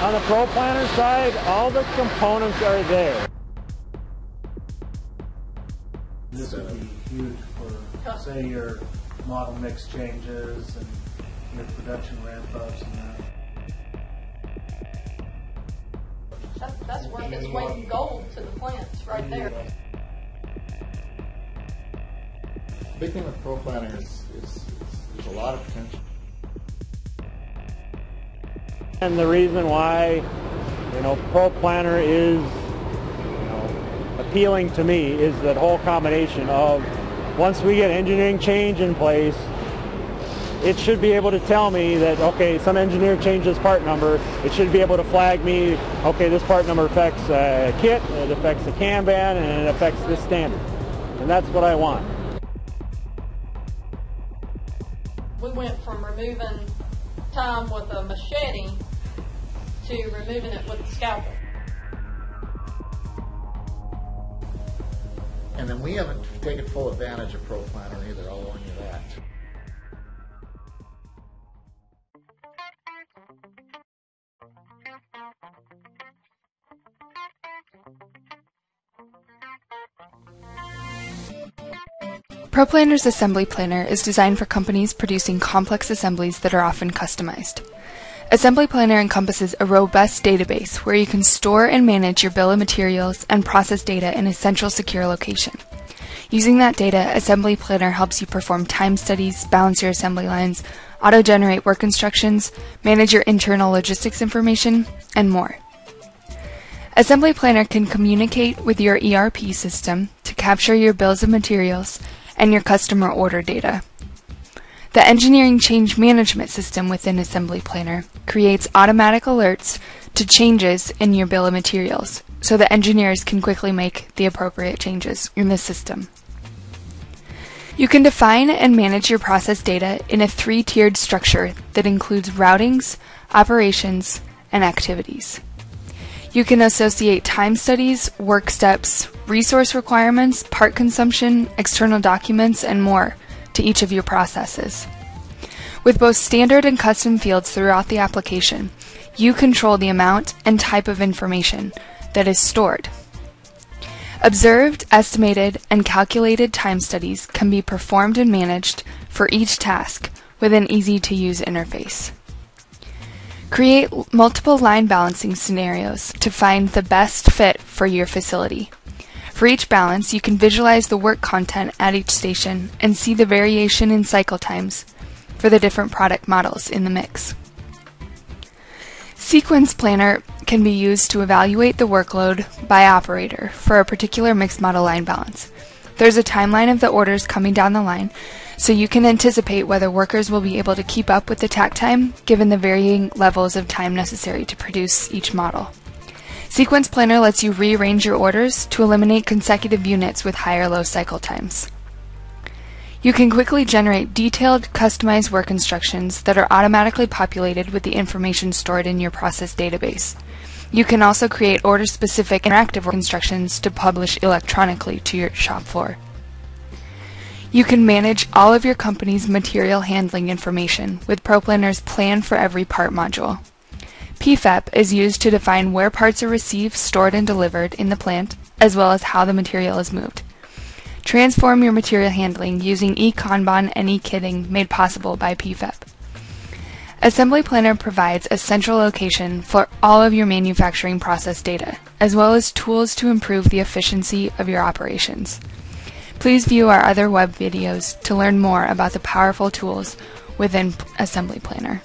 On the ProPlanner side, all the components are there. This would be huge for, say, your model mix changes and your production ramp-ups and that. That's worth its weight in gold to the plants right there. The big thing with ProPlanner is there's a lot of potential. And the reason why, ProPlanner is appealing to me is that whole combination of once we get engineering change in place, it should be able to tell me that, okay, some engineer changed this part number. It should be able to flag me, okay, this part number affects a kit, it affects a Kanban, and it affects this standard. And that's what I want. We went from removing time with a machete to removing it with a scalpel. And then we haven't taken full advantage of ProPlanner either, I'll warn you that. ProPlanner's assembly planner is designed for companies producing complex assemblies that are often customized. Assembly Planner encompasses a robust database where you can store and manage your bill of materials and process data in a central secure location. Using that data, Assembly Planner helps you perform time studies, balance your assembly lines, auto-generate work instructions, manage your internal logistics information, and more. Assembly Planner can communicate with your ERP system to capture your bills of materials and your customer order data. The engineering change management system within Assembly Planner creates automatic alerts to changes in your bill of materials so that engineers can quickly make the appropriate changes in the system. You can define and manage your process data in a three-tiered structure that includes routings, operations, and activities. You can associate time studies, work steps, resource requirements, part consumption, external documents, and more to each of your processes. With both standard and custom fields throughout the application, you control the amount and type of information that is stored. Observed, estimated, and calculated time studies can be performed and managed for each task with an easy-to-use interface. Create multiple line balancing scenarios to find the best fit for your facility. For each balance, you can visualize the work content at each station and see the variation in cycle times for the different product models in the mix. Sequence Planner can be used to evaluate the workload by operator for a particular mixed model line balance. There's a timeline of the orders coming down the line, so you can anticipate whether workers will be able to keep up with the tack time given the varying levels of time necessary to produce each model. Sequence Planner lets you rearrange your orders to eliminate consecutive units with high or low cycle times. You can quickly generate detailed, customized work instructions that are automatically populated with the information stored in your process database. You can also create order-specific interactive work instructions to publish electronically to your shop floor. You can manage all of your company's material handling information with ProPlanner's Plan for Every Part module. PFEP is used to define where parts are received, stored, and delivered in the plant, as well as how the material is moved. Transform your material handling using eKanban and eKitting made possible by PFEP. Assembly Planner provides a central location for all of your manufacturing process data, as well as tools to improve the efficiency of your operations. Please view our other web videos to learn more about the powerful tools within Assembly Planner.